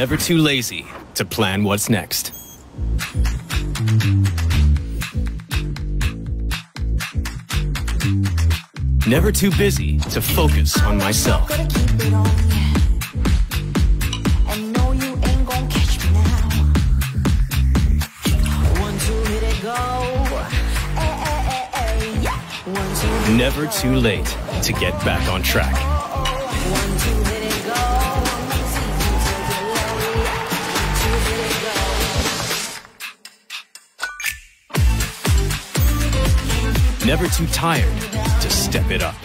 never too lazy to plan what's next. Never too busy to focus on myself. Never too late to get back on track. Never too tired to step it up.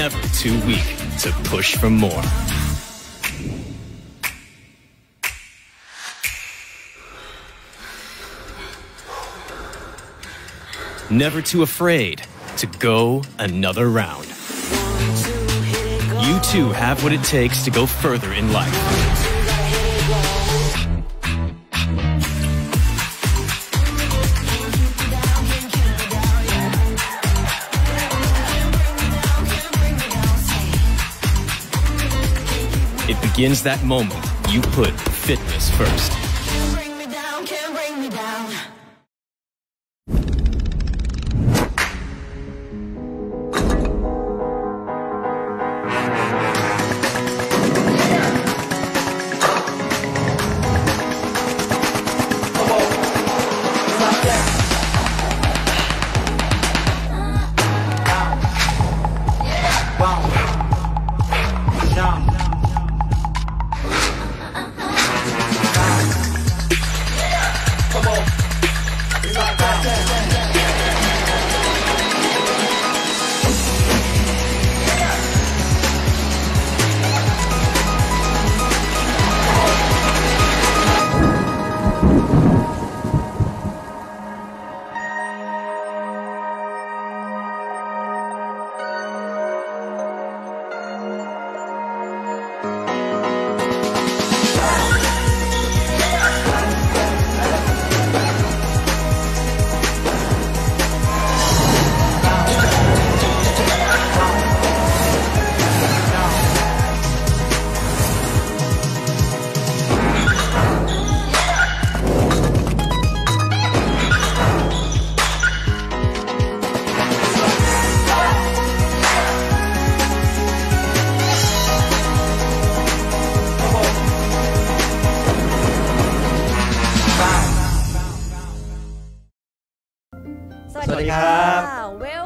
Never too weak to push for more. Never too afraid to go another round. You too have what it takes to go further in life. It begins that moment you put fitness first.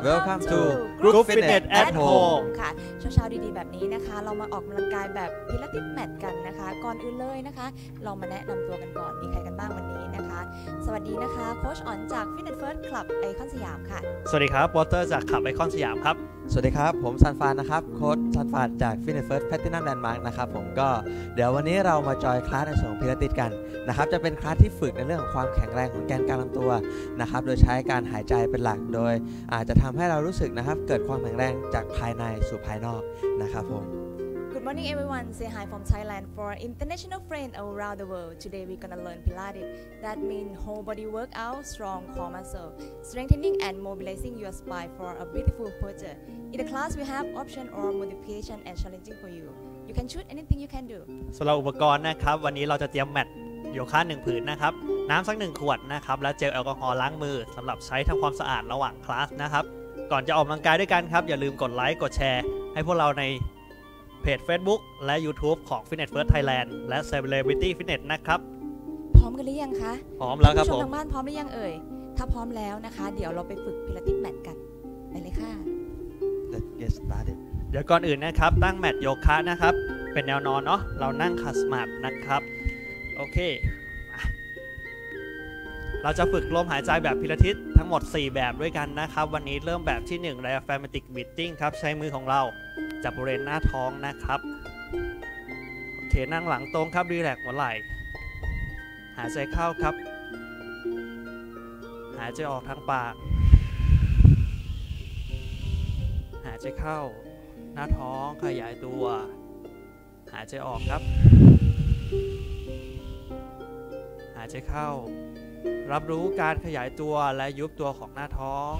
Welcome to Group Fitness at Home ค่ะเช้าๆดีๆแบบนี้นะคะเรามาออกกำลังกายแบบพิลาทิสแมทกันนะคะก่อนอื่นเลยนะคะเรามาแนะนำตัวกันก่อนมีใครกันบ้างวันนี้นะคะสวัสดีนะคะโค้ชอ๋อนจาก Fitness First คลับไอคอนสยามค่ะสวัสดีครับ Poster จากคลับไอคอนสยามครับสวัสดีครับผม Zanfan นะครับโค้ช Zanfan จาก Fitness First Platinum Landmark นะครับผมก็เดี๋ยววันนี้เรามาจอยคลาสในส่วนของพิลาทิสกันนะครับจะเป็นคลาสที่ฝึกในเรื่องของความแข็งแรงของแกนกลางลำตัวนะครับโดยใช้การหายใจเป็นหลักโดยอาจจะทำให้เรารู้สึกนะครับเกิดความแข็งแรงจากภายในสู่ภายนอกนะครับผม Good morning everyone say hi from Thailand for international friends around the world today we're gonna learn Pilates that means whole body workout strong core muscle strengthening and mobilizing your spine for a beautiful posture in the class we have option or modification and challenging for you you can choose anything you can do สำหรับอุปกรณ์นะครับวันนี้เราจะเตรียมแมทโยคะ1ผืนนะครับน้ำสัก1ขวดนะครับและเจลแอลกอฮอล์ล้างมือสำหรับใช้ทำความสะอาดระหว่างคลาสนะครับก่อนจะออกกำลังกายด้วยกันครับอย่าลืมกดไลค์กดแชร์ให้พวกเราในเพจ Facebook และ YouTube ของ Fitness First Thailand และ Celebrity Fitness นะครับพร้อมกันหรือยังคะพร้อมแล้วครับผมทางบ้านพร้อมหรือยังเอ่ยถ้าพร้อมแล้วนะคะเดี๋ยวเราไปฝึกพิลาทิสแมทกันไปเลยค่ะ Let's get started เดี๋ยวก่อนอื่นนะครับตั้งแมทโยคะนะครับเป็นแนวนอนเนาะเรานั่งขัดสมาธินะครับโอเคเราจะฝึกลมหายใจแบบพิลาทิสทั้งหมด4แบบด้วยกันนะครับวันนี้เริ่มแบบที่1 Diaphragmatic Breathing ครับใช้มือของเราจับบริเวณหน้าท้องนะครับโอเคนั่งหลังตรงครับรีแลกซ์หัวไหล่หายใจเข้าครับหายใจออกทางปากหายใจเข้าหน้าท้องขยายตัวหายใจออกครับหายใจเข้ารับรู้การขยายตัวและยุบตัวของหน้าท้อง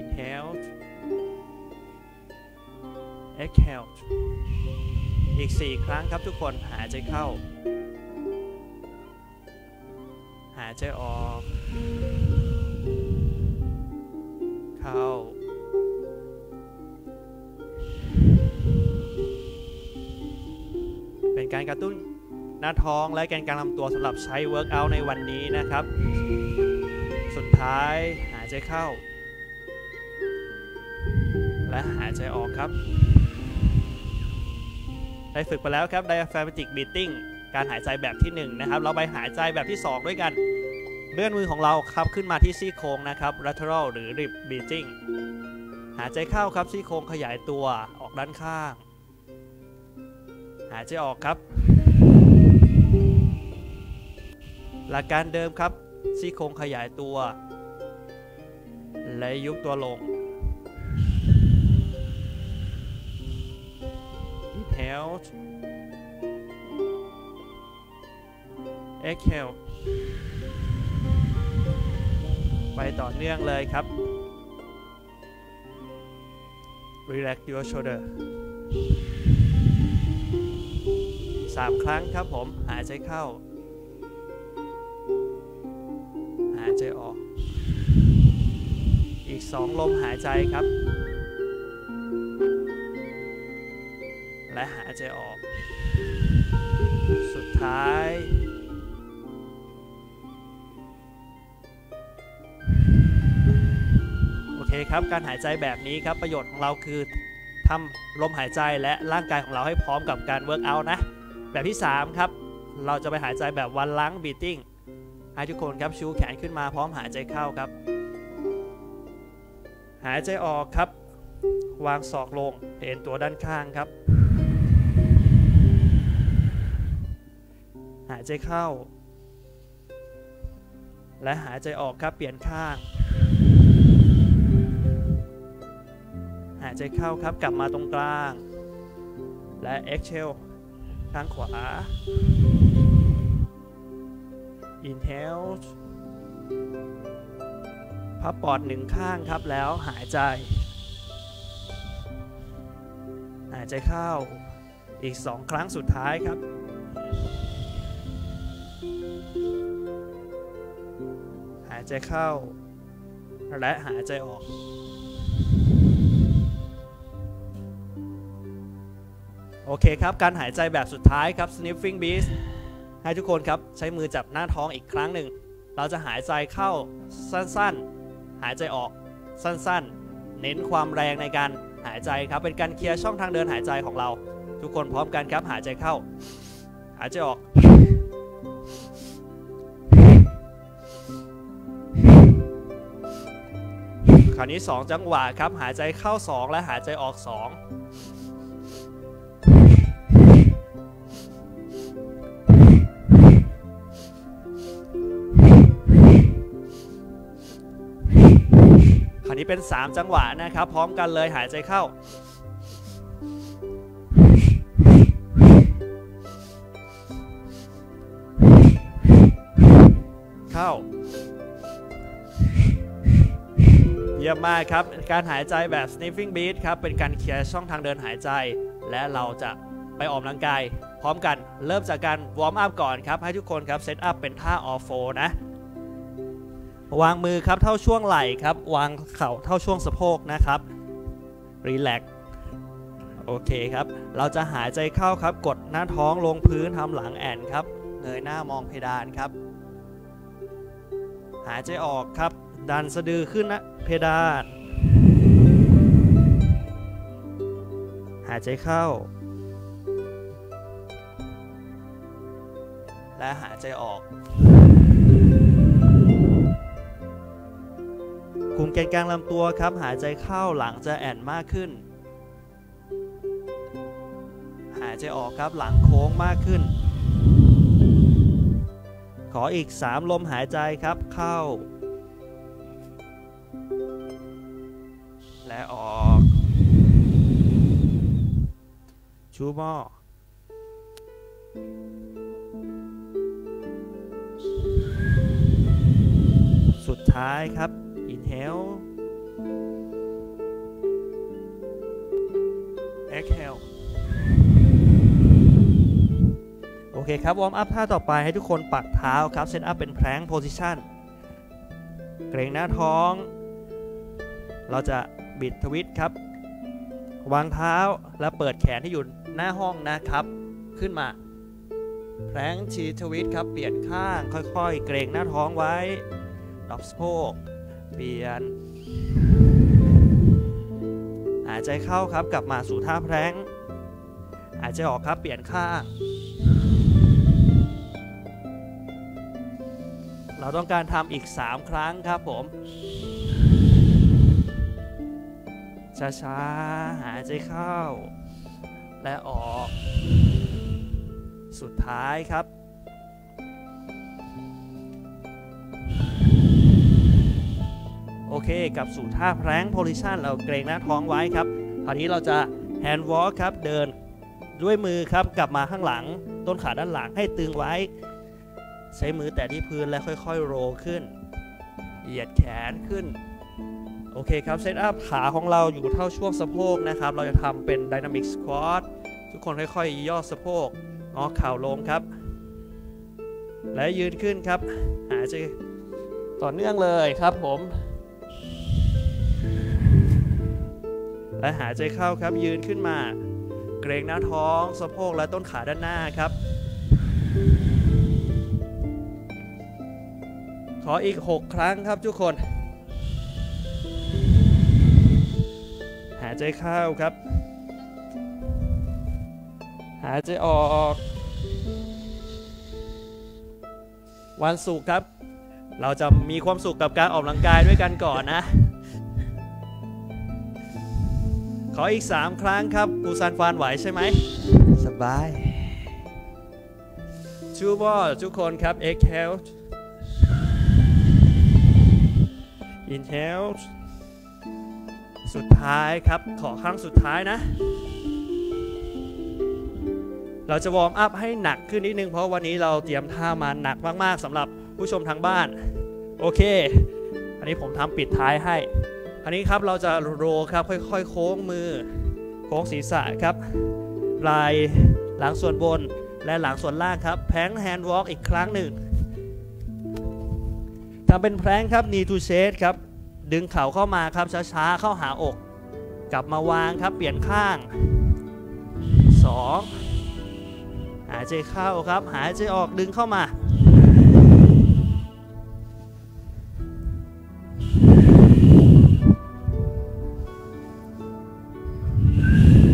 inhale exhale อีก4ครั้งครับทุกคนหายใจเข้าหายใจออกเข้าเป็นการกระตุ้นหน้าท้องและแกนกลางลำตัวสำหรับใช้เวิร์กอัลในวันนี้นะครับสุดท้ายหายใจเข้าและหายใจออกครับได้ฝึกไปแล้วครับ diaphragmatic breathing การหายใจแบบที่1นะครับเราไปหายใจแบบที่2ด้วยกันเลื่อนมือของเราครับขึ้นมาที่ซี่โครงนะครับ lateral หรือ rib breathing หายใจเข้าครับซี่โครงขยายตัวออกด้านข้างหายใจออกครับหลักการเดิมครับซี่โครงขยายตัวและยุบตัวลง inhale exhale ไปต่อเนื่องเลยครับ relax your shoulder 3 ครั้งครับผมหายใจเข้าหายใจออกอีก2ลมหายใจครับและหายใจออกสุดท้ายโอเคครับการหายใจแบบนี้ครับประโยชน์ของเราคือทำลมหายใจและร่างกายของเราให้พร้อมกับการเวิร์กเอาท์นะแบบที่3ครับเราจะไปหายใจแบบวันล้างบีทติ้งให้ทุกคนครับชูแขนขึ้นมาพร้อมหายใจเข้าครับหายใจออกครับวางศอกลงเอ็นตัวด้านข้างครับหายใจเข้าและหายใจออกครับเปลี่ยนข้างหายใจเข้าครับกลับมาตรงกลางและเอ็กเชลข้างขวา inhale พับปอดหนึ่งข้างครับแล้วหายใจหายใจเข้าอีก2ครั้งสุดท้ายครับหายใจเข้าและหายใจออกโอเคครับการหายใจแบบสุดท้ายครับ sniffing beast ให้ทุกคนครับใช้มือจับหน้าท้องอีกครั้งหนึ่งเราจะหายใจเข้าสั้นๆหายใจออกสั้นๆเน้นความแรงในการหายใจครับเป็นการเคลียร์ช่องทางเดินหายใจของเราทุกคนพร้อมกันครับหายใจเข้าหายใจออกคราวนี้2จังหวะครับหายใจเข้า2และหายใจออก2นี่เป็น3จังหวะนะครับพร้อมกันเลยหายใจเข้าเข้าเยี่ยมมากครับการหายใจแบบ sniffing beat ครับเป็นการเคลียร์ช่องทางเดินหายใจและเราจะไปออกกำลังกายพร้อมกันเริ่มจากการวอร์มอัพก่อนครับให้ทุกคนครับเซตอัพเป็นท่า all four นะวางมือครับเท่าช่วงไหล่ครับวางเข่าเท่าช่วงสะโพกนะครับรีแลกซ์โอเคครับเราจะหายใจเข้าครับกดหน้าท้องลงพื้นทำหลังแอนครับเงยหน้ามองเพดานครับหายใจออกครับดันสะดือขึ้นนะเพดานหายใจเข้าและหายใจออกกลุ่มแกนกลางลำตัวครับหายใจเข้าหลังจะแอนมากขึ้นหายใจออกครับหลังโค้งมากขึ้นขออีก3ลมหายใจครับเข้าและออกชูหม้อสุดท้ายครับinhale exhale โอเคครับวอร์มอัพท่าต่อไปให้ทุกคนปักเท้าครับเซตอัพเป็นแพลงโพซิชันเกรงหน้าท้องเราจะบิดทวิสต์ครับวางเท้าและเปิดแขนที่อยู่หน้าห้องนะครับขึ้นมาแพลงชีทวิสต์ครับเปลี่ยนข้างค่อยๆเกรงหน้าท้องไว้ดรอปสะโพกเปลี่ยนหายใจเข้าครับกลับมาสู่ท่าแพลงหายใจออกครับเปลี่ยนข้างเราต้องการทำอีก3ครั้งครับผมช้าๆหายใจเข้าและออกสุดท้ายครับโอเคกับสู่ท่าแพลงก์โพซิชันเราเกรงหน้าท้องไว้ครับคราวนี้เราจะแฮนด์วอล์คครับเดินด้วยมือครับกลับมาข้างหลังต้นขาด้านหลังให้ตึงไว้ใช้มือแตะที่พื้นและค่อยๆโรลขึ้นเหยียดแขนขึ้นโอเคครับเซตอัพขาของเราอยู่เท่าช่วงสะโพกนะครับเราจะทำเป็นไดนามิกสควอตทุกคนค่อยๆย่อสะโพกงอเข่าลงครับและยืนขึ้นครับหายใจต่อเนื่องเลยครับผมและหายใจเข้าครับยืนขึ้นมาเกรงหน้าท้องสะโพกและต้นขาด้านหน้าครับขออีก6ครั้งครับทุกคนหายใจเข้าครับหายใจออกวันศุกร์ครับเราจะมีความสุขกับการออกกำลังกายด้วยกันก่อนนะขออีก3ครั้งครับกูซานฟานไหวใช่ไหมสบายชูบอลทุกคนครับ exhale inhale สุดท้ายครับขอครั้งสุดท้ายนะเราจะวอร์มอัพให้หนักขึ้นนิดนึงเพราะวันนี้เราเตรียมท่ามาหนักมากๆสำหรับผู้ชมทางบ้านโอเคอันนี้ผมทำปิดท้ายให้อันนี้ครับเราจะโรลครับค่อยๆโค้งมือโค้งศีรษะครับไหล่หลังส่วนบนและหลังส่วนล่างครับแพลงก์แฮนด์วอล์กอีกครั้งหนึ่งทำเป็นแพลงก์ครับknee to chestครับดึงเข่าเข้ามาครับช้าๆเข้าหาอกกลับมาวางครับเปลี่ยนข้าง2หายใจเข้าครับหายใจออกดึงเข้ามา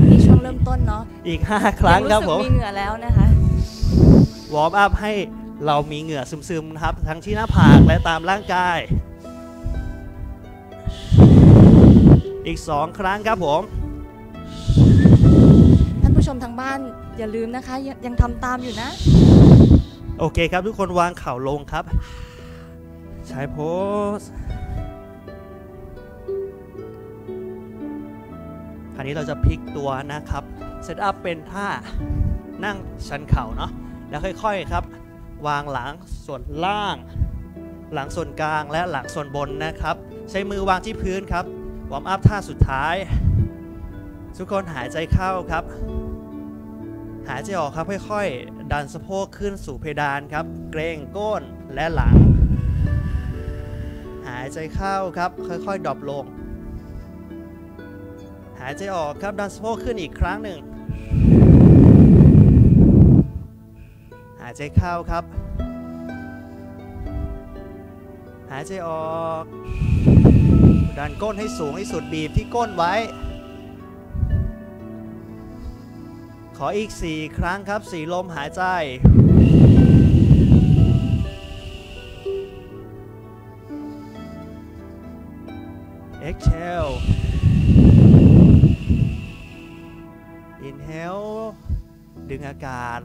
มีช่วงเริ่มต้นเนาะอีก5ครั้งครับผมมีเหงื่อแล้วนะคะวอร์มอัพให้เรามีเหงื่อซึมๆครับทั้งที่หน้าผากและตามร่างกายอีก2ครั้งครับผมท่านผู้ชมทางบ้านอย่าลืมนะคะยังทำตามอยู่นะโอเคครับทุกคนวางเข่าลงครับใช้โพสคราวนี้เราจะพลิกตัวนะครับเซตอัพเป็นท่านั่งชันเข่าเนาะแล้วค่อยๆครับวางหลังส่วนล่างหลังส่วนกลางและหลังส่วนบนนะครับใช้มือวางที่พื้นครับวอร์มอัพท่าสุดท้ายทุกคนหายใจเข้าครับหายใจออกครับค่อยๆดันสะโพกขึ้นสู่เพดานครับเกรงก้นและหลังหายใจเข้าครับค่อยๆดรอปลงหายใจออกครับดันสะโพกขึ้นอีกครั้งหนึ่งหายใจเข้าครับหายใจออกดันก้นให้สูงที่สุดบีบที่ก้นไว้ขออีก4ครั้งครับ4ลมหายใจเอ็กเชลอินเฮลดึงอากาศ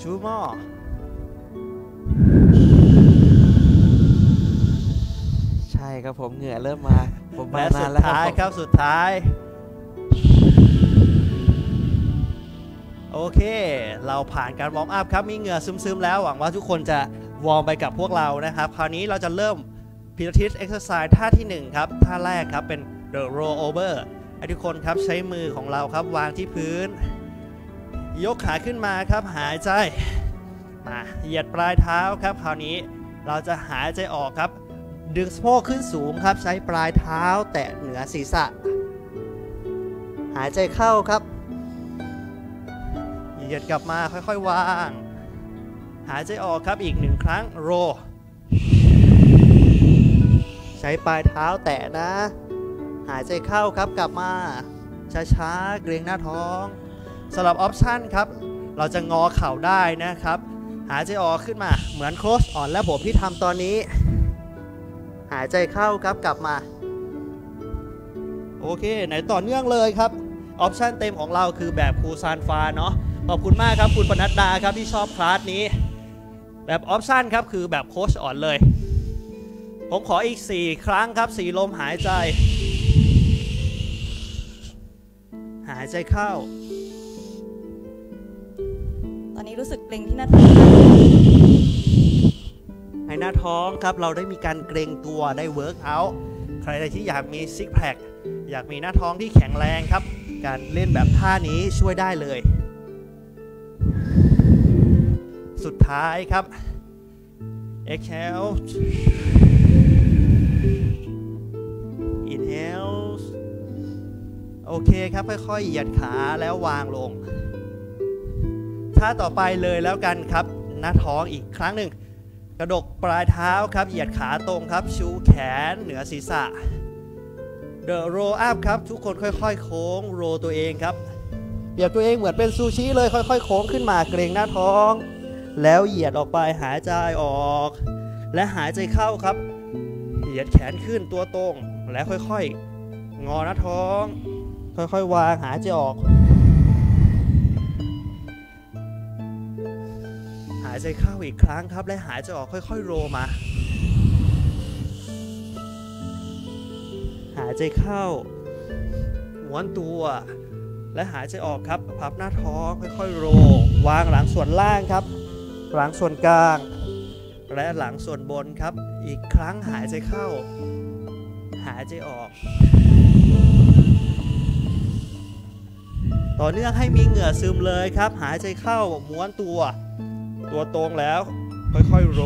ชูหม้อใช่ครับผมเหงื่อเริ่มมาผมมาสุดท้ายครับสุดท้ายโอเคเราผ่านการวอร์มอัพครับมีเหงื่อซึมๆแล้วหวังว่าทุกคนจะวอร์มไปกับพวกเรานะครับคราวนี้เราจะเริ่ม Pilates Exercise ท่าที่1ครับท่าแรกครับเป็น The Roll Over ให้ทุกคนครับใช้มือของเราครับวางที่พื้นยกขาขึ้นมาครับหายใจมาเหยียดปลายเท้าครับคราวนี้เราจะหายใจออกครับดึงสะโพกขึ้นสูงครับใช้ปลายเท้าแตะเหนือศีรษะหายใจเข้าครับเหยียดกลับมาค่อยๆวางหายใจออกครับอีก1ครั้งโรใช้ปลายเท้าแตะนะหายใจเข้าครับกลับมาช้าๆเกรงหน้าท้องสำหรับออปชั่นครับเราจะงอเข่าได้นะครับหายใจออกขึ้นมาเหมือนโคชอ่อนและผมที่ทำตอนนี้หายใจเข้าครับกลับมาโอเคไหนต่อเนื่องเลยครับออปชั่นเต็มของเราคือแบบครูZanfanเนาะขอบคุณมากครับคุณปนัดดาครับที่ชอบคลาสนี้แบบออปชั่นครับคือแบบโคชอ่อนเลยผมขออีก4ครั้งครับ4ลมหายใจหายใจเข้าตอนนี้รู้สึกเกร็งที่หน้าท้องให้หน้าท้องครับเราได้มีการเกร็งตัวได้เวิร์กเอาท์ใครที่อยากมีซิกแพคอยากมีหน้าท้องที่แข็งแรงครับการเล่นแบบท่านี้ช่วยได้เลยสุดท้ายครับ Exhale Inhale โอเคครับค่อยๆเหยียดขาแล้ววางลงท่าต่อไปเลยแล้วกันครับหน้าท้องอีกครั้งหนึ่งกระดกปลายเท้าครับเหยียดขาตรงครับชูแขนเหนือศีรษะ The Roll Up ครับทุกคนค่อยๆโค้งโรตัวเองครับเปรียบตัวเองเหมือนเป็นซูชิเลยค่อยๆโค้งขึ้นมาเกรงหน้าท้องแล้วเหยียดออกไปหายใจออกและหายใจเข้าครับเหยียดแขนขึ้นตัวตรงและค่อยๆงอหน้าท้องค่อยๆวางหายใจออกหายใจเข้าอีกครั้งครับและหายใจออกค่อยๆโรมาหายใจเข้าม้วนตัวและหายใจออกครับพับหน้าท้องค่อยๆโรวางหลังส่วนล่างครับหลังส่วนกลางและหลังส่วนบนครับอีกครั้งหายใจเข้าหายใจออกต่อเนื่องให้มีเหงื่อซึมเลยครับหายใจเข้าม้วนตัวตรงแล้วค่อยๆโร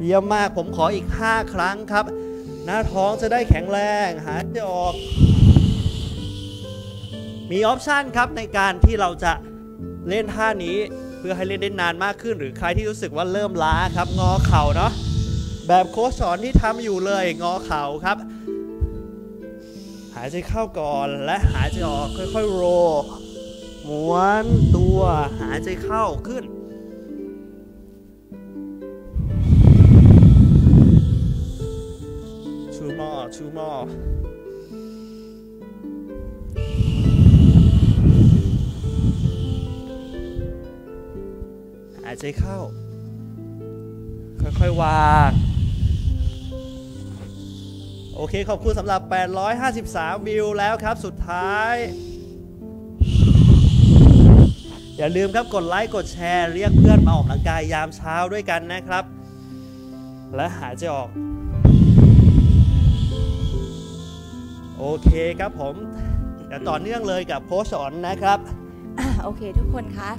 เยี่ยมมากผมขออีก5ครั้งครับหน้าท้องจะได้แข็งแรงหายใจออกมีออปชันครับในการที่เราจะเล่นท่านี้เพื่อให้เล่นได้นานมากขึ้นหรือใครที่รู้สึกว่าเริ่มล้าครับงอเข่าเนาะแบบโค้ชสอนที่ทำอยู่เลยงอเข่าครับหายใจเข้าก่อนและหายใจออกค่อยๆโรม้วนตัวหายใจเข้าขึ้นTwo moreหายใจเข้าค่อยๆวางโอเคขอบคุณสำหรับ853วิวแล้วครับสุดท้ายอย่าลืมครับกดไลค์กดแชร์เรียกเพื่อนมาออกกำลังกายยามเช้าด้วยกันนะครับและหายใจออกโอเคครับผมเดี๋ยวต่อเนื่องเลยกับโค้ชสอนนะครับโอเคทุกคนคะ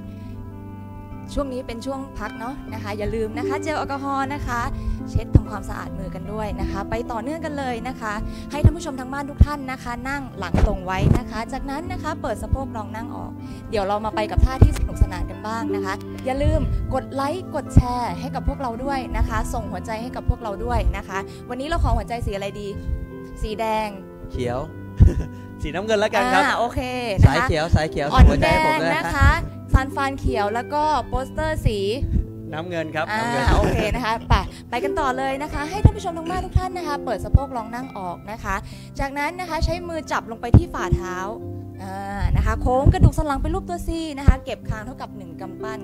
ช่วงนี้เป็นช่วงพักเนาะนะคะอย่าลืมนะคะเจลแอลกอฮอล์นะคะเช็ดทำความสะอาดมือกันด้วยนะคะไปต่อเนื่องกันเลยนะคะให้ท่านผู้ชมทางบ้านทุกท่านนะคะนั่งหลังตรงไว้นะคะจากนั้นนะคะเปิดสะโพกรองนั่งออกเดี๋ยวเรามาไปกับท่าที่สนุกสนานกันบ้างนะคะอย่าลืมกดไลค์กดแชร์ให้กับพวกเราด้วยนะคะส่งหัวใจให้กับพวกเราด้วยนะคะวันนี้เราขอหัวใจสีอะไรดีสีแดงเขียวสีน้ำเงินแล้วกันครับโอเคสายเขียวสายเขียวอ่อนแดงนะคะZanfanเขียวแล้วก็โปสเตอร์สีน้ำเงินครับโอเคนะคะไปกันต่อเลยนะคะให้ท่านผู้ชมทางบ้านทุกท่านนะคะเปิดสะโพกลองนั่งออกนะคะจากนั้นนะคะใช้มือจับลงไปที่ฝ่าเท้านะคะโค้งกระดูกสันหลังเป็นรูปตัว C นะคะเก็บคางเท่ากับ1กำปั้น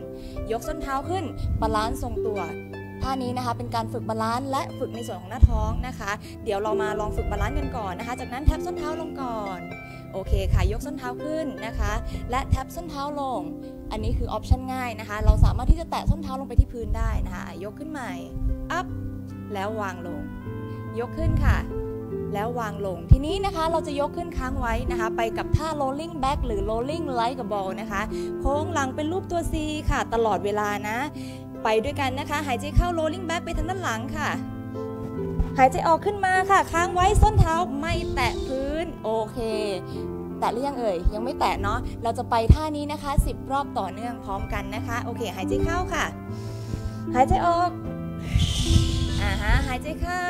ยกส้นเท้าขึ้นบาลานซ์ทรงตัวท่านี้นะคะเป็นการฝึกบาลานซ์และฝึกในส่วนของหน้าท้องนะคะเดี๋ยวเรามาลองฝึกบาลานซ์กันก่อนนะคะจากนั้นแทบส้นเท้าลงก่อนโอเคค่ะยกส้นเท้าขึ้นนะคะและแทบส้นเท้าลง อันนี้คือออปชันง่ายนะคะเราสามารถที่จะแตะส้นเท้าลงไปที่พื้นได้นะคะยกขึ้นใหม่อัพแล้ววางลงยกขึ้นค่ะแล้ววางลงทีนี้นะคะเราจะยกขึ้นค้างไว้นะคะไปกับท่า rolling back หรือ rolling like a ball นะคะโค้งหลังเป็นรูปตัว C ค่ะตลอดเวลานะไปด้วยกันนะคะหายใจเข้า rolling back ไปทางด้านหลังค่ะหายใจออกขึ้นมาค่ะค้างไว้ส้นเท้าไม่แตะพื้นโอเคแตะหรือยังเอ่ยยังไม่แตะเนาะเราจะไปท่านี้นะคะ10รอบต่อเนื่องพร้อมกันนะคะโอเคหายใจเข้าค่ะหายใจออกหายใจเข้า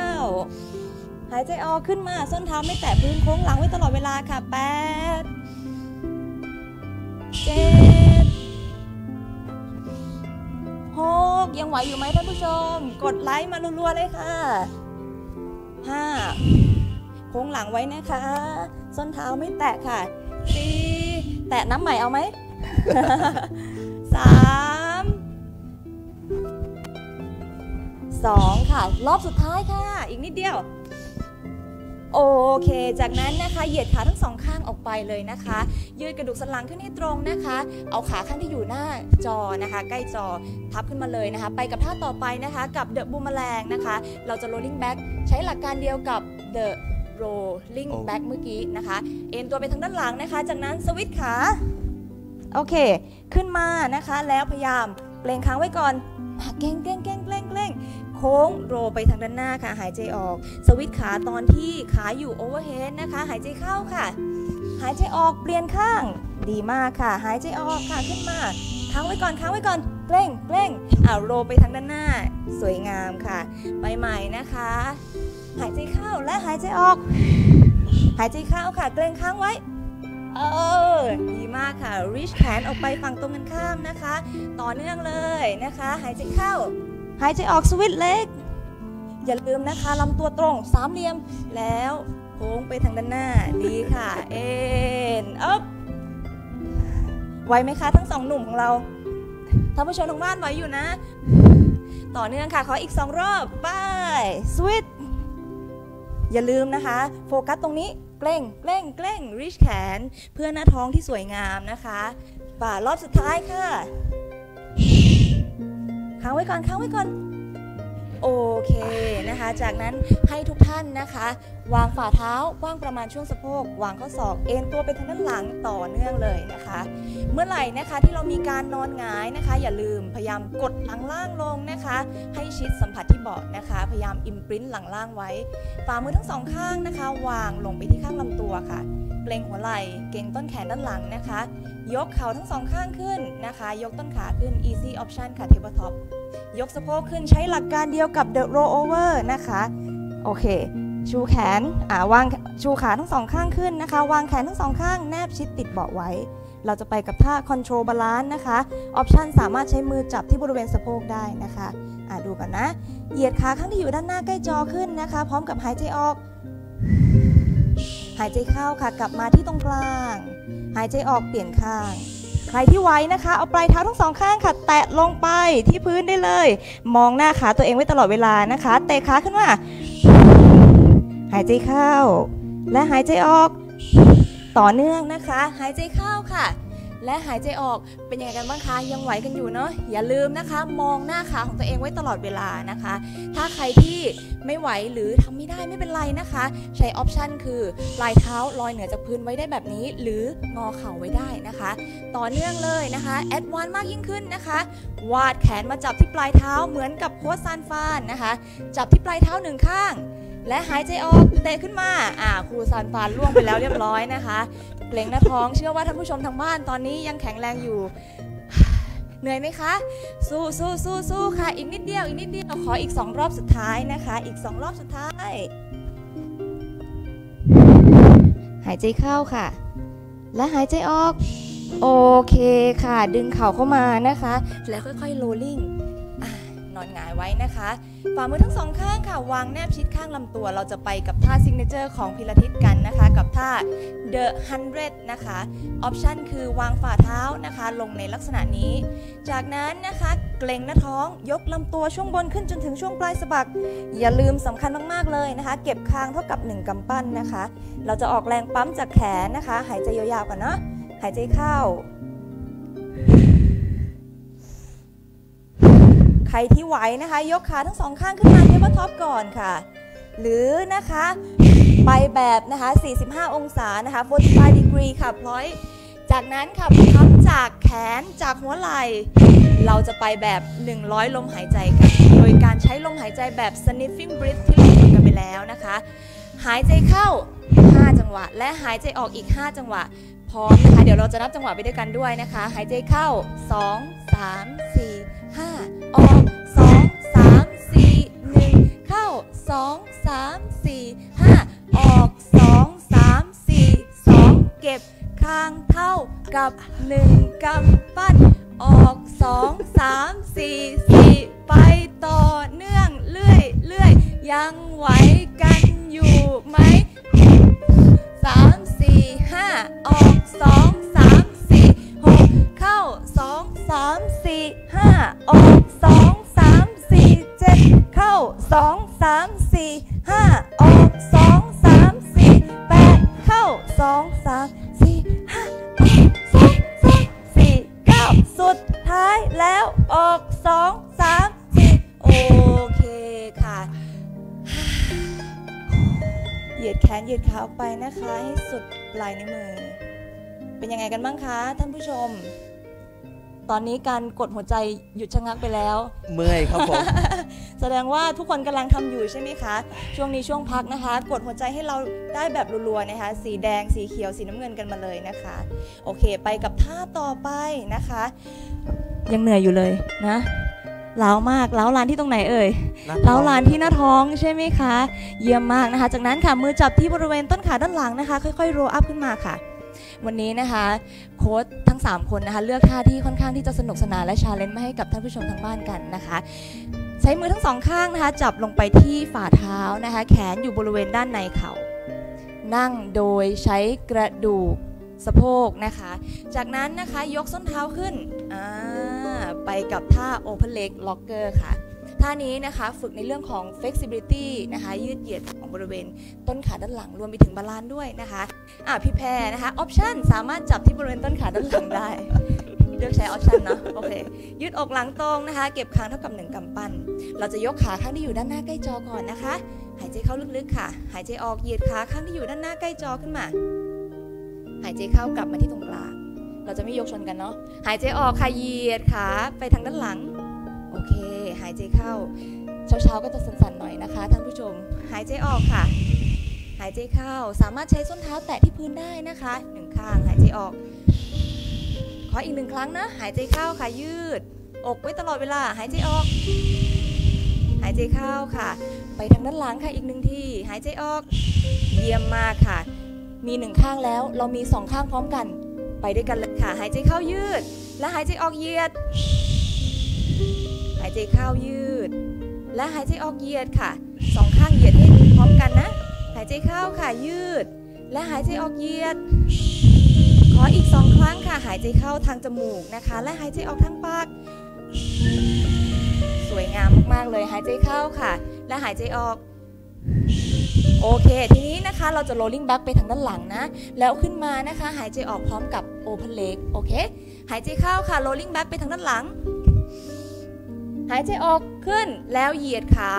หายใจออกขึ้นมาส้นเท้าไม่แตะพื้นโค้งหลังไว้ตลอดเวลาค่ะ8 7 6ยังไหวอยู่ไหมท่านผู้ชมกดไลค์มารัวๆเลยค่ะ5โค้งหลังไว้นะคะส้นเท้าไม่แตะค่ะ4แตะน้ำใหม่เอาไหม 3 2ค่ะรอบสุดท้ายค่ะอีกนิดเดียวโอเคจากนั้นนะคะเหยียดขาทั้งสองข้างออกไปเลยนะคะยืดกระดูกสันหลังขึ้นให้ตรงนะคะเอาขาข้างที่อยู่หน้าจอนะคะใกล้จอทับขึ้นมาเลยนะคะไปกับท่าต่อไปนะคะกับ The Boomerang นะคะเราจะ rolling back ใช้หลักการเดียวกับ The Rolling Back เมื่อกี้นะคะเอ็นตัวไปทางด้านหลังนะคะจากนั้นสวิตช์ขาโอเคขึ้นมานะคะแล้วพยายามเปล่งค้างไว้ก่อนเก่งๆๆๆๆโค้งโรไปทางด้านหน้าค่ะหายใจออกสวิตช์ขาตอนที่ขาอยู่โอเวอร์เฮดนะคะหายใจเข้าค่ะหายใจออกเปลี่ยนข้างดีมากค่ะหายใจออกค่ะขึ้นมาค้างไว้ก่อนเกร็งโรไปทางด้านหน้าสวยงามค่ะใหม่ๆนะคะหายใจเข้าและหายใจออกหายใจเข้าค่ะเกร็งค้างไว้ดีมากค่ะ reach แขนออกไปฝั่งตรงกันข้ามนะคะต่อเนื่องเลยนะคะหายใจเข้าหายใจออกสวิตช์เล็กอย่าลืมนะคะลำตัวตรงสามเหลี่ยมแล้วโค้งไปทางด้านหน้าดีค่ะเอ็นอัพไหวไหมคะทั้งสองหนุ่มของเราท่านผู้ชมทางบ้านไหวอยู่นะต่อเนื่องค่ะขออีก2รอบไปสวิตช์อย่าลืมนะคะโฟกัสตรงนี้เกร็งรีชแขนเพื่อหน้าท้องที่สวยงามนะคะป่ารอบสุดท้ายค่ะค้างไว้ก่อนโอเคนะคะจากนั้นให้ทุกท่านนะคะวางฝ่าเท้ากว้างประมาณช่วงสะโพกวางข้อศอกเอ็นตัวไปทางด้านหลังต่อเนื่องเลยนะคะเมื่อไหร่นะคะที่เรามีการนอนหงายนะคะอย่าลืมพยายามกดหลังล่างลงนะคะให้ชิดสัมผัสที่เบาะนะคะพยายามอิมพริ้นหลังล่างไว้ฝ่ามือทั้งสองข้างนะคะวางลงไปที่ข้างลำตัวค่ะเกร็งหัวไหล่เกร็งต้นแขนด้านหลังนะคะยกเข่าทั้งสองข้างขึ้นนะคะยกต้นขาขึ้น easy option ค่ะ table top ยกสะโพกขึ้นใช้หลักการเดียวกับ The Roll Over นะคะโอเคชูแขนวางชูขาทั้งสองข้างขึ้นนะคะวางแขนทั้งสองข้างแนบชิดติดเบาะไว้เราจะไปกับท่า Control Balance นะคะ option สามารถใช้มือจับที่บริเวณสะโพกได้นะคะดูกันนะเหยียดขาข้างที่อยู่ด้านหน้าใกล้จอขึ้นนะคะพร้อมกับหายใจออกหายใจเข้าค่ะกลับมาที่ตรงกลางหายใจออกเปลี่ยนข้างใครที่ไว้นะคะเอาปลายเท้าทั้งสองข้างค่ะแตะลงไปที่พื้นได้เลยมองหน้าขาตัวเองไว้ตลอดเวลานะคะเตะขาขึ้นมาหายใจเข้าและหายใจออกต่อเนื่องนะคะหายใจเข้าค่ะและหายใจออกเป็นยังไงกันบ้างคะยังไหวกันอยู่เนาะอย่าลืมนะคะมองหน้าขาของตัวเองไว้ตลอดเวลานะคะถ้าใครที่ไม่ไหวหรือทำไม่ได้ไม่เป็นไรนะคะใช้ออปชันคือปลายเท้าลอยเหนือจากพื้นไว้ได้แบบนี้หรืองอเข่าไว้ได้นะคะต่อเนื่องเลยนะคะแอดวานซ์มากยิ่งขึ้นนะคะวาดแขนมาจับที่ปลายเท้าเหมือนกับโค้ชZanfanนะคะจับที่ปลายเท้าหนึ่งข้างและหายใจออกเตะขึ้นมาครูZanfanล่วงไปแล้วเรียบร้อยนะคะเกร็งหน้าท้องเชื่อว่าท่านผู้ชมทางบ้านตอนนี้ยังแข็งแรงอยู่เหนื่อยไหมคะสู้ค่ะอีกนิดเดียวขออีก2รอบสุดท้ายนะคะอีก2รอบสุดท้ายหายใจเข้าค่ะและหายใจออกโอเคค่ะดึงเข่าเข้ามานะคะแล้วค่อยๆโรลลิ่งนอนหงายไว้นะคะฝ่ามือทั้งสองข้างค่ะวางแนบชิดข้างลำตัวเราจะไปกับท่าซิกเนเจอร์ของพิลาทิสกันนะคะกับท่า The Hundred นะคะออปชันคือวางฝ่าเท้านะคะลงในลักษณะนี้จากนั้นนะคะเกร็งหน้าท้องยกลำตัวช่วงบนขึ้นจนถึงช่วงปลายสะบักอย่าลืมสำคัญมากๆเลยนะคะเก็บคางเท่ากับ1กำปั้นนะคะเราจะออกแรงปั๊มจากแขนนะคะหายใจยาวๆกันเนาะหายใจเข้า ใครที่ไหวนะคะยกขาทั้งสองข้างขึ้นมาเทเบิลท็อปก่อนค่ะหรือนะคะไปแบบนะคะ45องศานะคะ45 degree ค่ะพลอยจากนั้นค่ะพับจากแขนจากหัวไหล่เราจะไปแบบ100ลมหายใจค่ะโดยการใช้ลมหายใจแบบ sniffing breath ที่เราทำกันไปแล้วนะคะหายใจเข้า5จังหวะและหายใจออกอีก5จังหวะพร้อมนะคะเดี๋ยวเราจะนับจังหวะไปด้วยกันด้วยนะคะหายใจเข้า2 3 4 5ออก2 3 4 1เข้า2 3 4 5ออก2 3 4 2เก็บข้างเท่ากับ1กำปั้นออก2 3 4 4ไปต่อเนื่องเรื่อยเรื่อยยังไหวกันอยู่ไหม3 4 5ออก2 3 4 6เข้า2 3 4 5ออก2 3 4 7เข้า2 3 4 5ออก2 3 4 8เข้า2 3 4 5 6 7 8 9สุดท้ายแล้วออก2 3 4โอเคค่ะเหยียดแขนเหยียดขาออกไปนะคะให้สุดปลายนิ้วมือเป็นยังไงกันบ้างคะท่านผู้ชมตอนนี้การกดหัวใจหยุดชะงักไปแล้วเมื่อยครับผม แสดงว่าทุกคนกำลังทำอยู่ใช่ไหมคะช่วงนี้ช่วงพักนะคะกดหัวใจให้เราได้แบบรัวๆนะคะสีแดงสีเขียวสีน้ำเงินกันมาเลยนะคะโอเคไปกับท่าต่อไปนะคะยังเหนื่อยอยู่เลยนะล้าวมากล้าวลานที่ตรงไหนเอ่ยล้าวลานที่หน้าท้องใช่ไหมคะเยี่ยมมากนะคะจากนั้นค่ะมือจับที่บริเวณต้นขาด้านหลังนะคะค่อยๆโรลอัพขึ้นมาค่ะวันนี้นะคะโค้ชทั้ง3คนนะคะเลือกท่าที่ค่อนข้างที่จะสนุกสนานและชาเลนจ์มาให้กับท่านผู้ชมทางบ้านกันนะคะใช้มือทั้งสองข้างนะคะจับลงไปที่ฝ่าเท้านะคะแขนอยู่บริเวณด้านในเข่านั่งโดยใช้กระดูกสะโพกนะคะจากนั้นนะคะยกส้นเท้าขึ้นไปกับท่า Open Leg Locker ค่ะท่านี้นะคะฝึกในเรื่องของ flexibility นะคะยืดเหยียดของบริเวณต้นขาด้านหลังรวมไปถึงบาลานซ์ด้วยนะคะพี่แพรนะคะ Option สามารถจับที่บริเวณต้นขาด้านหลังได้ เลือกใช้ Option เนาะโอเคยืดอกหลังตรงนะคะเก็บคางเท่ากับ1กำปั้นเราจะยกขาข้างที่อยู่ด้านหน้าใกล้จอก่อนนะคะหายใจเข้าลึกๆค่ะหายใจออกเหยียดขาข้างที่อยู่ด้านหน้าใกล้จอขึ้นมาหายใจเข้ากลับมาที่ตรงกลางเราจะไม่ยกชนกันเนาะหายใจออกค่ะเหยียดขาไปทางด้านหลังโอเคหายใจเข้าเช้าๆก็จะสั่นๆหน่อยนะคะท่านผู้ชมหายใจออกค่ะหายใจเข้าสามารถใช้ส้นเท้าแตะที่พื้นได้นะคะหนึ่งข้างหายใจออกขออีก1ครั้งนะหายใจเข้าค่ะยืดอกไว้ตลอดเวลาหายใจออกหายใจเข้าค่ะไปทางด้านหลังค่ะอีก1ทีหายใจออกเยี่ยมมากค่ะมี1ข้างแล้วเรามี2ข้างพร้อมกันไปด้วยกันเลยค่ะหายใจเข้ายืดและหายใจออกเหยียดหายใจเข้ายืดและหายใจออกเหยียดค่ะ2ข้างเหยียดให้พร้อมกันนะหายใจเข้าค่ะยืดและหายใจออกเหยียดขออีก2ครั้งค่ะหายใจเข้าทางจมูกนะคะและหายใจออกทางปากสวยงามมากๆเลยหายใจเข้าค่ะและหายใจออกโอเคทีนี้นะคะเราจะ rolling back ไปทางด้านหลังนะแล้วขึ้นมานะคะหายใจออกพร้อมกับ open leg โอเคหายใจเข้าค่ะ rolling back ไปทางด้านหลังหายใจออกขึ้นแล้วเหยียดขา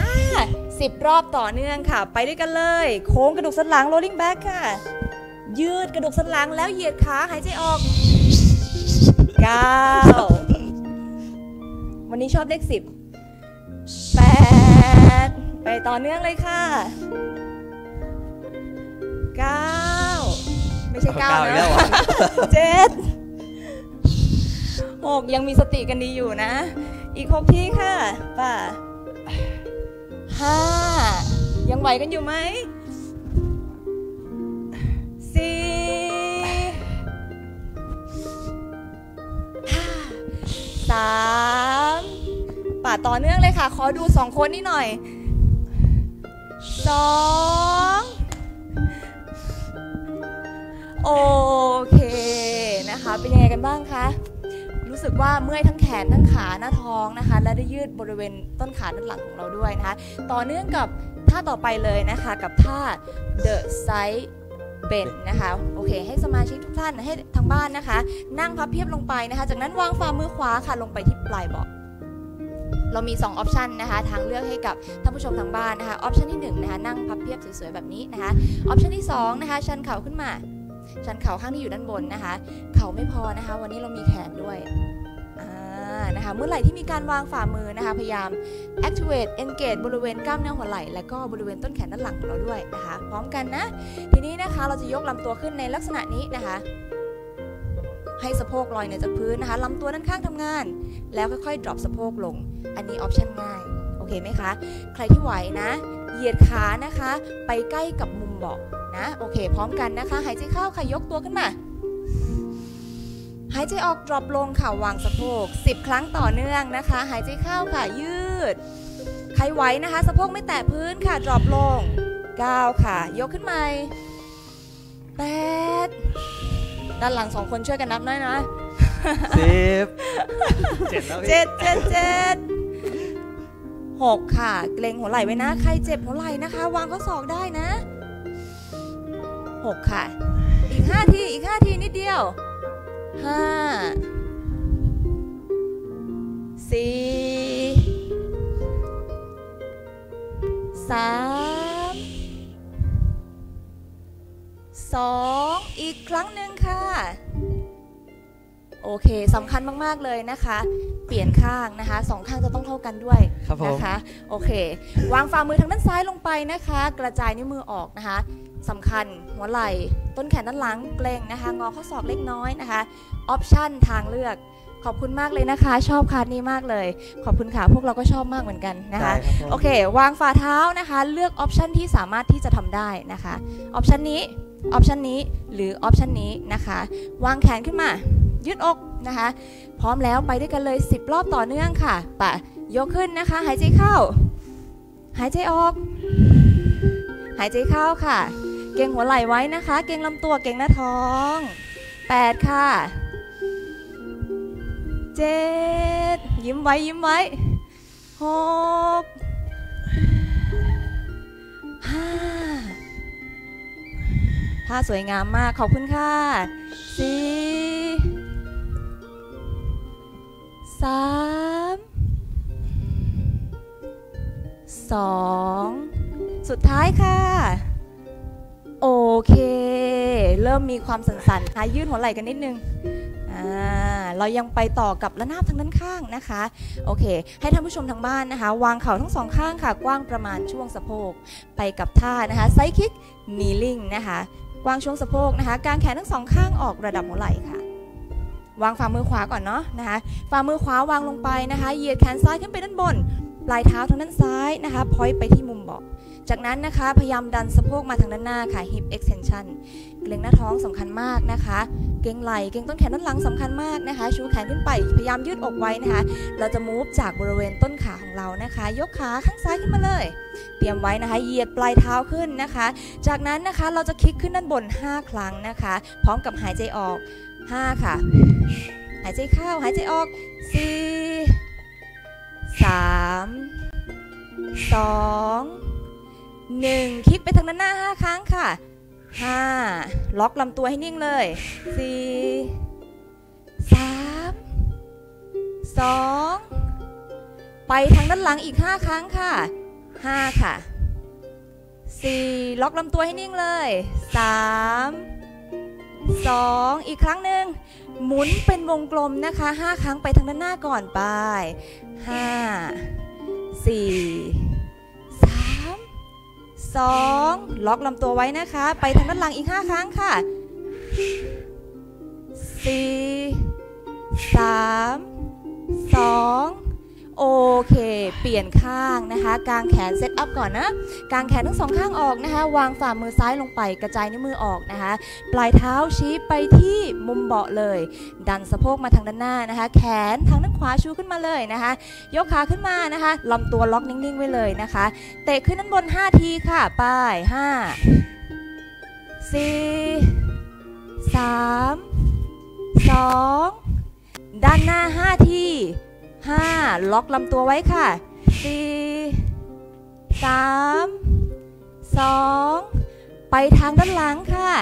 10รอบต่อเนื่องค่ะไปด้วยกันเลยโค้งกระดูกสันหลัง rolling back ค่ะยืดกระดูกสันหลังแล้วเหยียดขาหายใจออก9วันนี้ชอบเลข10 8ไปต่อเนื่องเลยค่ะ9ไม่ใช่9นะ 7 6ยังมีสติกันดีอยู่นะอีก6ทีค่ะป่ะ5ยังไหวกันอยู่ไหม4 3ป่ะต่อเนื่องเลยค่ะขอดู2คนนี่หน่อย2โอเคนะคะเป็นยังไงกันบ้างคะรู้สึกว่าเมื่อยทั้งแขนทั้งขาหน้าท้องนะคะและได้ยืดบริเวณต้นขาด้านหลังของเราด้วยนะคะต่อเนื่องกับท่าต่อไปเลยนะคะกับท่า The Side Bend นะคะโอเคให้สมาชิกทุกท่านให้ทางบ้านนะคะนั่งพับเพียบลงไปนะคะจากนั้นวางฝ่ามือขวาค่ะลงไปที่ปลายเบาะ เรามี2 option นะคะทางเลือกให้กับท่านผู้ชมทางบ้านนะคะ option ที่1นะคะนั่งพับเพียบสวยๆแบบนี้นะคะ option ที่2นะคะชันเข่าขึ้นมาชันเข่าข้างที่อยู่ด้านบนนะคะเข่าไม่พอนะคะวันนี้เรามีแขนด้วยนะคะเมื่อไหร่ที่มีการวางฝ่ามือนะคะพยายาม activate engage บริเวณกล้ามเนื้อหัวไหล่และก็บริเวณต้นแขนด้านหลังของเราด้วยนะคะพร้อมกันนะทีนี้นะคะเราจะยกลำตัวขึ้นในลักษณะนี้นะคะให้สะโพกลอยเหนือจากพื้นนะคะลำตัวด้านข้างทำงานแล้วค่อยๆ drop สะโพกลงอันนี้ option ง่ายโอเคไหมคะใครที่ไหวนะเหยียดขานะคะไปใกล้กับมุมเบาะนะโอเคพร้อมกันนะคะหายใจเข้าค่ะยกตัวขึ้นมาหายใจออก drop ลงค่ะวางสะโพก10ครั้งต่อเนื่องนะคะหายใจเข้าค่ะยืดใครไหวนะคะสะโพกไม่แตะพื้นค่ะ drop ลง9ค่ะยกขึ้นใหม่8ด้านหลัง2คนช่วยกันนับหน่อยนะ7 6ค่ะเกรงหัวไหล่ไว้นะใครเจ็บหัวไหล่นะคะวางข้อศอกได้นะ6ค่ะอีก5ทีอีก5ทีนิดเดียว5 4 3 2อีกครั้งหนึ่งค่ะโอเคสำคัญมากๆเลยนะคะเปลี่ยนข้างนะคะสองข้างจะต้องเท่ากันด้วยนะคะโอเควางฝ่ามือทางด้านซ้ายลงไปนะคะกระจายนิ้วมือออกนะคะสำคัญหัวไหล่ต้นแขนด้านหลังเกร็งนะคะงอข้อศอกเล็กน้อยนะคะออปชั่นทางเลือกขอบคุณมากเลยนะคะชอบคาร์ดนี้มากเลยขอบคุณค่ะพวกเราก็ชอบมากเหมือนกันนะคะโอเควางฝ่าเท้านะคะเลือกออปชั่นที่สามารถที่จะทำได้นะคะออปชั่นนี้ออปชั่นนี้หรือออปชั่นนี้นะคะวางแขนขึ้นมายืดอกนะคะพร้อมแล้วไปด้วยกันเลย10รอบต่อเนื่องค่ะปะยกขึ้นนะคะหายใจเข้าหายใจออกหายใจเข้าค่ะเกร็งหัวไหล่ไว้นะคะเกร็งลำตัวเกร็งหน้าท้อง8ค่ะ7ยิ้มไว้ยิ้มไว้6 5ท่าสวยงามมากขอบคุณค่ะ4 3 2สุดท้ายค่ะโอเคเริ่มมีความสั่นๆยืดหัวไหล่กันนิดนึงเรายังไปต่อกับระนาบทางด้านข้างนะคะโอเคให้ท่านผู้ชมทางบ้านนะคะวางเข่าทั้งสองข้างค่ะกว้างประมาณช่วงสะโพกไปกับท่านะคะไซด์คิกนีลลิ่งนะคะวางช่วงสะโพกนะคะกางแขนทั้งสองข้างออกระดับหัวไหล่ค่ะวางฝ่ามือขวาก่อนเนาะนะคะฝ่ามือขวาวางลงไปนะคะเหยียดแขนซ้ายขึ้นไปด้านบนปลายเท้าทางด้านซ้ายนะคะพอยต์ไปที่มุมเบาะจากนั้นนะคะพยายามดันสะโพกมาทางด้านหน้าค่ะ hip extension เกร็งหน้าท้องสำคัญมากนะคะเกร็งไหล่เกร็งต้นแขนด้านหลังสำคัญมากนะคะชูแขนขึ้นไปพยายามยืดอกไว้นะคะเราจะ move จากบริเวณต้นขาของเรานะคะยกขาข้างซ้ายขึ้นมาเลยเตรียมไว้นะคะเหยียดปลายเท้าขึ้นนะคะจากนั้นนะคะเราจะคลิกขึ้นด้านบน5ครั้งนะคะพร้อมกับหายใจออก5ค่ะหายใจเข้าหายใจออก4 3 2 1คลิกไปทางด้านหน้า5ครั้งค่ะ5ล็อกลำตัวให้นิ่งเลย4 3 2ไปทางด้านหลังอีก5ครั้งค่ะ5ค่ะ4ล็อกลำตัวให้นิ่งเลย3 2อีกครั้งหนึ่งหมุนเป็นวงกลมนะคะ5ครั้งไปทางด้านหน้าก่อนไป5 4 3 2ล็อกลำตัวไว้นะคะไปทางด้านหลังอีก5ครั้งค่ะ4 3 2โอเคเปลี่ยนข้างนะคะกางแขนเซตอัพก่อนนะกางแขนทั้งสองข้างออกนะคะวางฝ่ามือซ้ายลงไปกระจายนิ้วมือออกนะคะปลายเท้าชี้ไปที่มุมเบาะเลยดันสะโพกมาทางด้านหน้านะคะแขนทางด้านขวาชูขึ้นมาเลยนะคะยกขาขึ้นมานะคะลำตัวล็อกนิ่งๆไว้เลยนะคะเตะขึ้นด้านบน5ทีค่ะไป5 4 3 2ด้านหน้า5ที5ล็อกลำตัวไว้ค่ะ4 3 2ไปทางด้านหลังค่ะ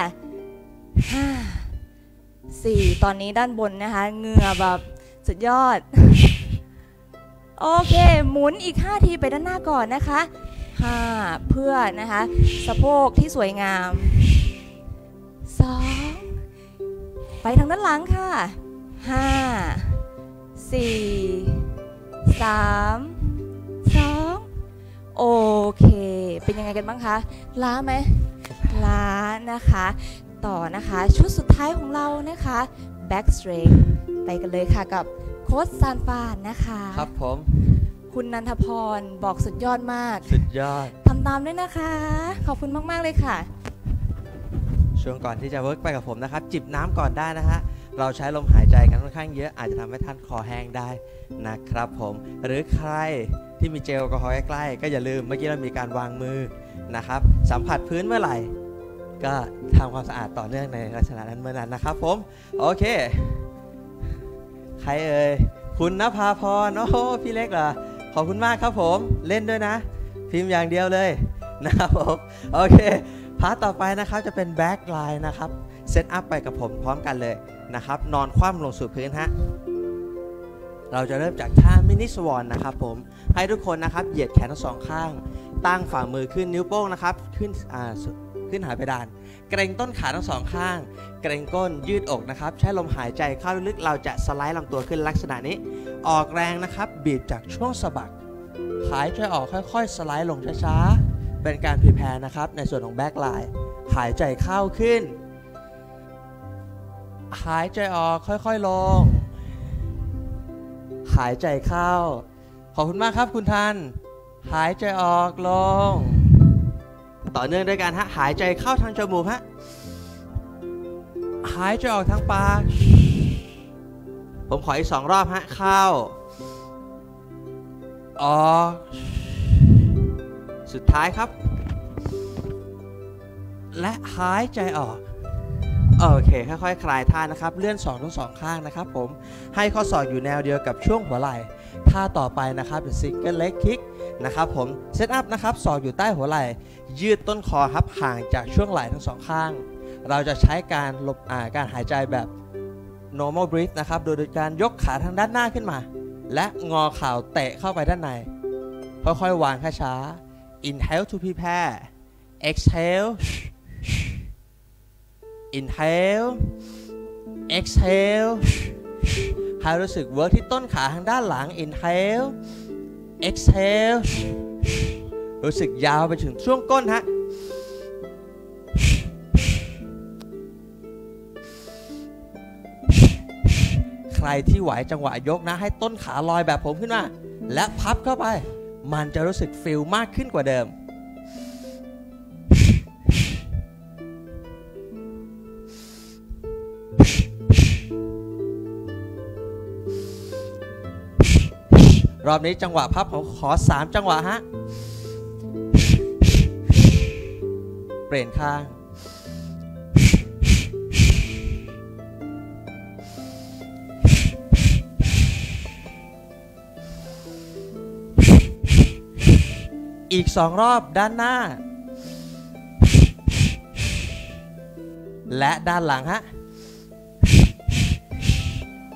5 4ตอนนี้ด้านบนนะคะเหงื่อแบบสุดยอด โอเคหมุนอีก5ทีไปด้านหน้าก่อนนะคะ5เพื่อนะคะสะโพกที่สวยงาม2ไปทางด้านหลังค่ะ5 4 3 2โอเคเป็นยังไงกันบ้างคะล้าไหมล้านะคะต่อนะคะชุดสุดท้ายของเรานะคะ Back Straight ไปกันเลยค่ะกับโค้ชZanfanนะคะครับผมคุณนันทพรบอกสุดยอดมากสุดยอดทำตามด้วยนะคะขอบคุณมากๆเลยค่ะช่วงก่อนที่จะเวิร์กไปกับผมนะครับจิบน้ำก่อนได้นะฮะเราใช้ลมหายใจกันค่อนข้างเยอะอาจจะทำให้ท่านคอแห้งได้นะครับผมหรือใครที่มีเจลแอลกอฮอล์ใกล้ๆก็อย่าลืมเมื่อกี้เรามีการวางมือนะครับสัมผัสพื้นเมื่อไหร่ก็ทำความสะอาดต่อเนื่องในลักษณะนั้นเมื่อนั้นนะครับผมโอเคใครเอ่ยคุณณภาพรโอ้พี่เล็กเหรอขอบคุณมากครับผมเล่นด้วยนะพิมพ์อย่างเดียวเลยนะครับผมโอเคพาร์ทต่อไปนะครับจะเป็นแบ็คไลน์นะครับเซตอัพไปกับผมพร้อมกันเลยนะครับนอนคว่ำลงสู่พื้นฮะเราจะเริ่มจากท่ามินิสวอนนะครับผมให้ทุกคนนะครับเหยียดแขนทั้งสองข้างตั้งฝ่ามือขึ้นนิ้วโป้งนะครับขึ้นหาเพดานเกรงต้นขาทั้งสองข้างเกรงก้นยืดอกนะครับใช้ลมหายใจเข้าลึกๆเราจะสไลด์ลำตัวขึ้นลักษณะนี้ออกแรงนะครับบีบจากช่วงสะบักหายใจออกค่อยๆสไลด์ลงช้าๆเป็นการพรีแพร์นะครับในส่วนของแบ็คไลน์หายใจเข้าขึ้นหายใจออกค่อยๆลงหายใจเข้าขอบคุณมากครับคุณทันหายใจออกลงต่อเนื่องด้วยการฮะหายใจเข้าทางจมูกฮะหายใจออกทางปากผมขออีก2รอบฮะเข้าออกสุดท้ายครับและหายใจออกโอเคค่อยๆคลายท่านะครับเลื่อนศอกทั้งสองข้างนะครับผมให้ข้อศอกอยู่แนวเดียวกับช่วงหัวไหล่ท่าต่อไปนะครับเป็นซิงเกิลเล็กคิกนะครับผมเซตอัพนะครับศอกอยู่ใต้หัวไหล่ยืดต้นคอครับห่างจากช่วงไหล่ทั้งสองข้างเราจะใช้การลบการหายใจแบบ normal breathe นะครับโดยการยกขาทางด้านหน้าขึ้นมาและงอเข่าเตะเข้าไปด้านในค่อยๆวางช้าๆ inhale to prepare exhale inhale exhale ให้รู้สึกเวิร์กที่ต้นขาทางด้านหลัง inhale exhale รู้สึกยาวไปถึงช่วงก้นฮะใครที่ไหวจังหวะยกนะให้ต้นขาลอยแบบผมขึ้นมาและพับเข้าไปมันจะรู้สึกฟิลมากขึ้นกว่าเดิมรอบนี้จังหวะพับผมขอ3จังหวะฮะเปลี่ยนข้างอีก2รอบด้านหน้าและด้านหลังฮะ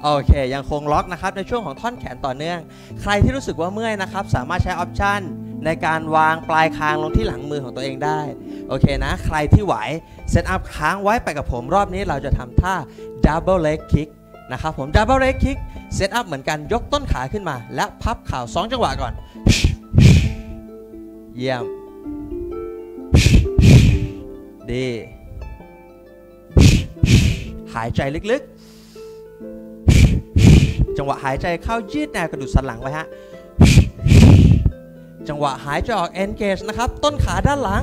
โอเคยังคงล็อกนะครับในช่วงของท่อนแขนต่อเนื่องใครที่รู้สึกว่าเมื่อยนะครับสามารถใช้ออปชันในการวางปลายคางลงที่หลังมือของตัวเองได้โอเคนะใครที่ไหวเซตอัพค้างไว้ไปกับผมรอบนี้เราจะทำท่า double leg kick นะครับผม double leg kick เซตอัพเหมือนกันยกต้นขาขึ้นมาและพับเข่า2จังหวะก่อนเยี่ยมดีหายใจลึกๆจังหวะหายใจเข้ายืดแนวกระดูกสันหลังไว้ฮะจังหวะหายใจออก engage นะครับต้นขาด้านหลัง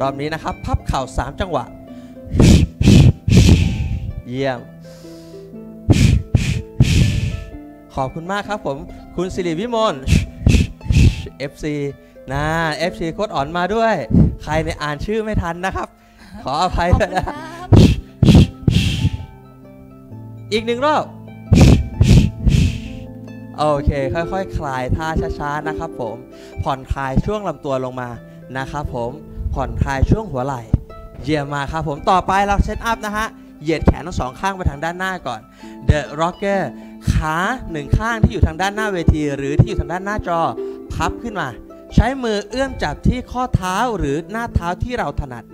รอบนี้นะครับพับเข่า3จังหวะเยี่ยมขอบคุณมากครับผมคุณสิริวิมล FC นะ FC โค้ชอ่อนมาด้วยใครเนี่ยอ่านชื่อไม่ทันนะครับขออภัยด้วยนะอีก1รอบโอเคค่อยๆ คลายท่าช้าๆนะครับผมผ่อนคลายช่วงลำตัวลงมานะครับผมผ่อนคลายช่วงหัวไหล่เยี่ยมมากครับผมต่อไปเราเซตอัพนะฮะ เหยียดแขนทั้งสองข้างไปทางด้านหน้าก่อน The Rocker ขาหนึ่งข้างที่อยู่ทางด้านหน้าเวทีหรือที่อยู่ทางด้านหน้าจอพับขึ้นมาใช้มือเอื้อมจับที่ข้อเท้าหรือหน้าเท้าที่เราถนัด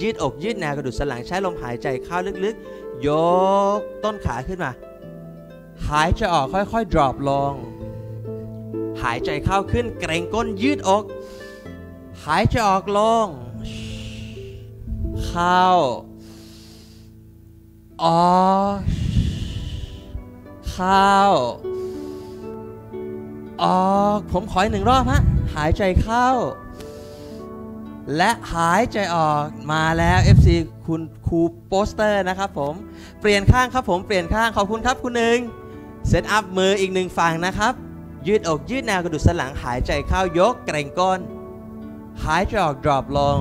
ยืดอกยืดแนวกระดูกสันหลังใช้ลมหายใจเข้าลึกๆยกต้นขาขึ้นมาหายใจออกค่อยๆ drop ลงหายใจเข้าขึ้นเกรงก้นยืดอกหายใจออกลงเข้าออกเข้าออกผมขออีกหนึ่งรอบฮะหายใจเข้าและหายใจออกมาแล้ว FC คุณครูโปสเตอร์นะครับผมเปลี่ยนข้างครับผมเปลี่ยนข้างขอบคุณครับคุณหนึ่งเซตอัพมืออีกหนึ่งฝั่งนะครับยืดอกยืดแนวกระดูกสันหลังหายใจเข้ายกเกรงก้นหายใจออกดรอปลง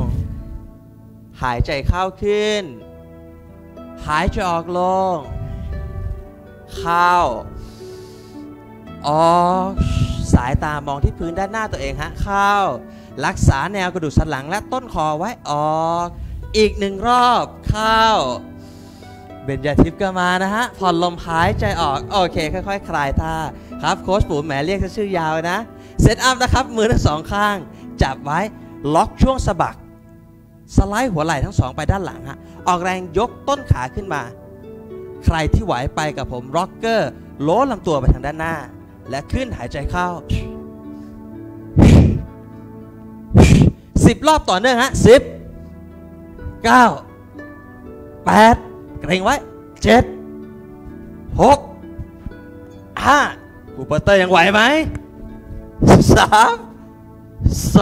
หายใจเข้าขึ้นหายใจออกลงเข้าออกสายตามองที่พื้นด้านหน้าตัวเองฮะเข้ารักษาแนวกระดูกสันหลังและต้นคอไว้ออกอีกหนึ่งรอบเข้าเบญจทิพย์ก็มานะฮะผ่อนลมหายใจออกโอเคค่อยๆคลายท่าครับโค้ชปู่แหมเรียกชื่อยาวนะเซตอัพนะครับมือทั้งสองข้างจับไว้ล็อกช่วงสะบักสไลด์หัวไหล่ทั้งสองไปด้านหลังฮะออกแรงยกต้นขาขึ้นมาใครที่ไหวไปกับผมร็อกเกอร์โล้ลำตัวไปทางด้านหน้าและขึ้นหายใจเข้า10 รอบต่อเนื่องฮะ10 9 8เกรงไว้7 6 5ปูเปอร์เตอร์ยังไหวไหม3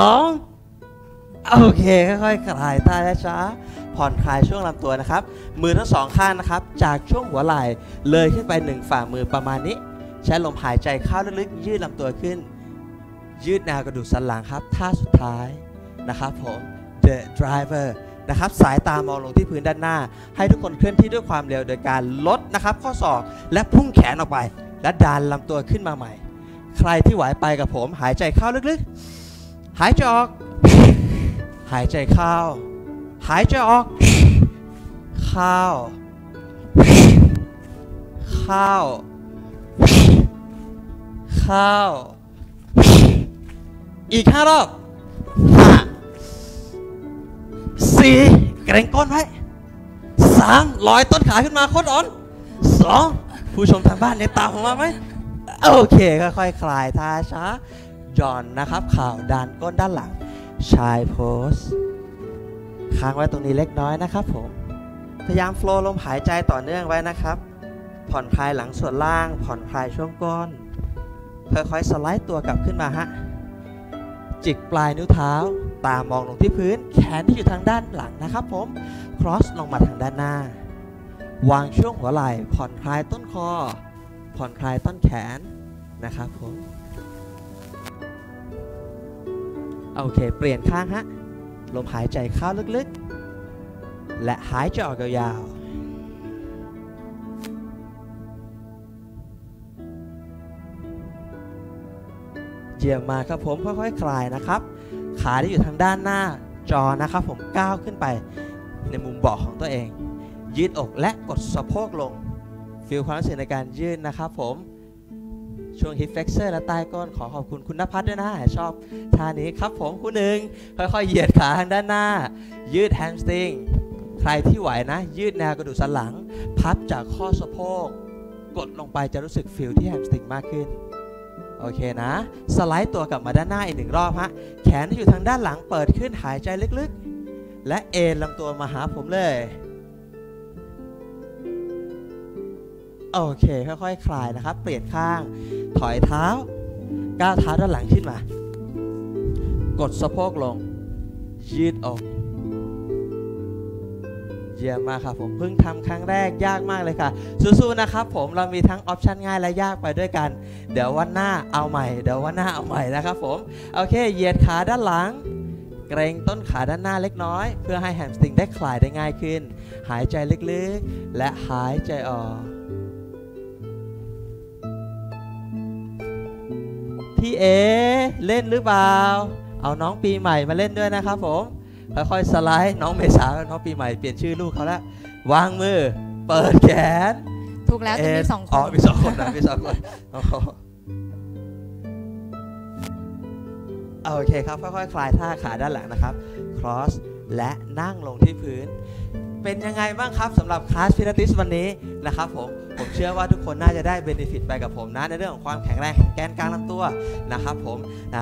2โอเคค่อยๆคลายท่าช้าๆผ่อนคลายช่วงลำตัวนะครับมือทั้งสองข้างนะครับจากช่วงหัวไหล่เลยขึ้นไป1ฝ่ามือประมาณนี้ใช้ลมหายใจเข้าลึกๆยืดลำตัวขึ้นยืดแนวกระดูกสันหลังครับท่าสุดท้ายนะครับผม The Driver นะครับสายตามองลงที่พื้นด้านหน้าให้ทุกคนเคลื่อนที่ด้วยความเร็วโดยการลดนะครับข้อศอกและพุ่งแขนออกไปและดันลำตัวขึ้นมาใหม่ใครที่ไหวไปกับผมหายใจเข้าลึกๆหายใจออกหายใจเข้าหายใจออกเข้าเข้าเข้าอีก5รอบ5 4เกรงก้นไว้3ลอยต้นขาขึ้นมาโคตรอ่อน2ผู้ชมทางบ้านเนี่ยตามผมมาไหมโอเคค่อยๆคลายท่าช้าย่อนนะครับข่าวด้านก้นด้านหลังชายโพสค้างไว้ตรงนี้เล็กน้อยนะครับผมพยายามโฟลว์ลมหายใจต่อเนื่องไว้นะครับผ่อนคลายหลังส่วนล่างผ่อนคลายช่วงก้นค่อยๆสไลด์ตัวกลับขึ้นมาฮะจิกปลายนิ้วเท้าตามองลงที่พื้นแขนที่อยู่ทางด้านหลังนะครับผมครอสลงมาทางด้านหน้าวางช่วงหัวไหล่ผ่อนคลายต้นคอผ่อนคลายต้นแขนนะครับผมโอเคเปลี่ยนข้างฮะลมหายใจเข้าลึกๆและหายใจออกยาวๆเยี่ยมมากครับผมค่อยๆคลายนะครับขาที่อยู่ทางด้านหน้าจอนะครับผมก้าวขึ้นไปในมุมเบาะของตัวเองยืดอกและกดสะโพกลงฟีลความรู้สึกในการยืดนะครับผมช่วงฮิปเฟกเซอร์และใต้ก้นขอขอบคุณคุณณภัทรด้วยนะชอบท่านี้ครับผมคุณหนึ่งค่อยๆเหยียดขาทางด้านหน้ายืดแฮมสตริงใครที่ไหวนะยืดแนวกระดูกสันหลังพับจากข้อสะโพกกดลงไปจะรู้สึกฟิลที่แฮมสตริงมากขึ้นโอเคนะสไลด์ตัวกลับมาด้านหน้าอีกหนึ่งรอบฮะแขนที่อยู่ทางด้านหลังเปิดขึ้นหายใจลึกๆและเอ็นลำตัวมาหาผมเลยโอเคค่อยๆคลายนะครับเปลี่ยนข้างถอยเท้าก้าวเท้าด้านหลังขึ้นมากดสะโพกลงยืดอกเยี่ยมมากครับผมเพิ่งทำครั้งแรกยากมากเลยค่ะสู้ๆนะครับผมเรามีทั้งออปชั่นง่ายและยากไปด้วยกันเดี๋ยววันหน้าเอาใหม่นะครับผมโอเคเหยียดขาด้านหลังเกรงต้นขาด้านหน้าเล็กน้อยเพื่อให้แฮมสตริงได้คลายได้ง่ายขึ้นหายใจลึกๆและหายใจออกพี่เอเล่นหรือเปล่าเอาน้องปีใหม่มาเล่นด้วยนะครับผมค่อยๆสไลด์น้องเมษาน้องปีใหม่เปลี่ยนชื่อลูกเขาละวางมือ เปิดแขนถูกแล้วจะมีสองคนอ๋อมีสองคนนะมีสองคนโอเคครับค่อยๆคลายท่าขาด้านหลังนะครับ cross และนั่งลงที่พื้นเป็นยังไงบ้างครับสำหรับคลาสพิลาทิสวันนี้นะครับผมเชื่อว่าทุกคนน่าจะได้เบนฟิตไปกับผมนะในเรื่องของความแข็งแรงแกนกลางลำตัวนะครับผม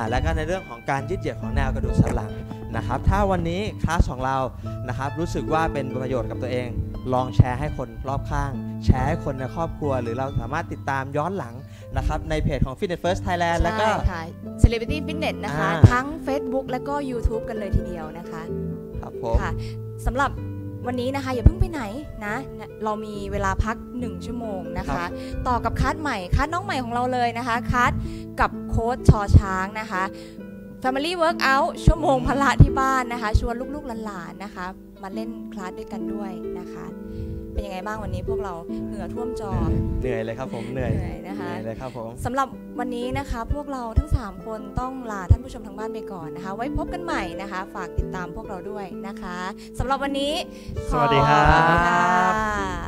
แล้วก็ในเรื่องของการยืดเหยียดของแนวกระดูกสันหลังนะครับถ้าวันนี้คลาสของเรานะครับรู้สึกว่าเป็นประโยชน์กับตัวเองลองแชร์ให้คนรอบข้างแชร์ให้คนในครอบครัวหรือเราสามารถติดตามย้อนหลังนะครับในเพจของ Fitness First Thailand แล้วก็ Celebrity Fitness นะคะทั้ง Facebook แล้วก็ YouTube กันเลยทีเดียวนะคะครับผมค่ะสำหรับวันนี้นะคะอย่าเพิ่งไปไหนนะเรามีเวลาพัก1ชั่วโมงนะคะต่อกับคัสใหม่คัสน้องใหม่ของเราเลยนะคะคัสกับโค้ชชอช้างนะคะ Family Workout ชั่วโมงพละที่บ้านนะคะชวนลูกๆหลานๆนะคะมาเล่นคลาสด้วยกันด้วยนะคะเป็นยังไงบ้างวันนี้พวกเราเหงื่อท่วมจอเหนื่อยเลยครับผมเหนื่อยนะคะเหนื่อยเลยครับผมสำหรับวันนี้นะคะพวกเราทั้ง3คนต้องลาท่านผู้ชมทางบ้านไปก่อนนะคะไว้พบกันใหม่นะคะฝากติดตามพวกเราด้วยนะคะสำหรับวันนี้สวัสดีครับ